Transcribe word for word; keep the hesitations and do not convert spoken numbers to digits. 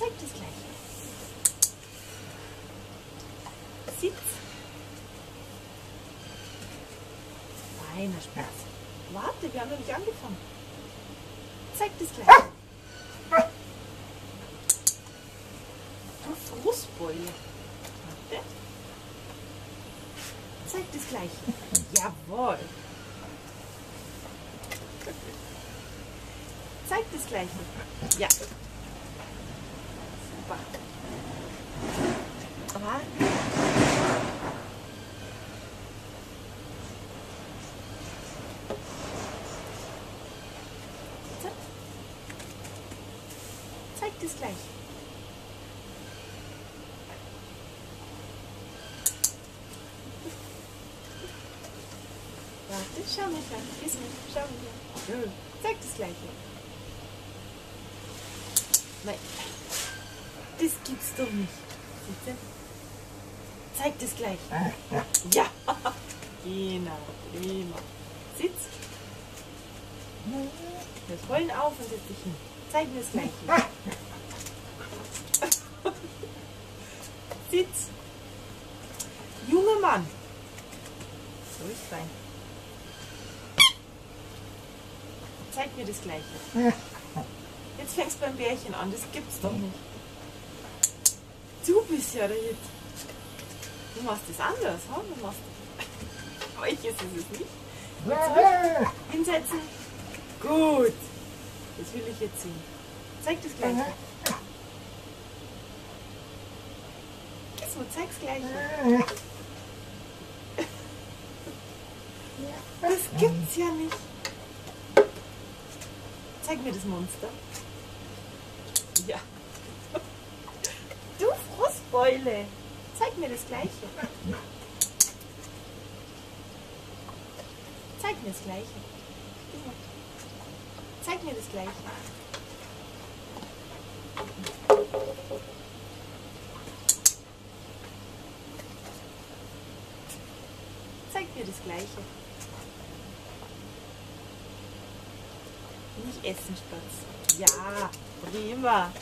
zeig das gleich. Sitz. Feiner Spaß. Warte, wir haben noch nicht angefangen. Zeig das gleich. Du Frustbeule. Warte. Zeig das gleich. Jawohl. Zeig das gleich. Ja. Super. Aha. Bitte. Zeig das gleich. Warte, schau mich an. Gieß mich. Schau mich an. Schön. Zeig das gleiche. Nein, das gibt's doch nicht. Bitte. Zeig das gleich. Ja, genau, prima. Sitz. Das Rollen auf und setz dich hin. Zeig mir das gleiche. Sitz. Junger Mann. So ist sein. Zeig mir das gleiche. Jetzt fängst du beim Bärchen an, das gibt's doch nicht. Du bist ja der Hit. Du machst das anders, ha? Du machst das. Euch ist es nicht. Jetzt hinsetzen. Gut. Das will ich jetzt sehen. Zeig das gleiche. So, zeig's gleiche. Das gibt's ja nicht. Zeig mir das Monster. Ja. Du Frustbeule. Zeig mir das Gleiche. Zeig mir das Gleiche. Zeig mir das Gleiche. Zeig mir das Gleiche. Nicht essen, Spatz. Ja, prima.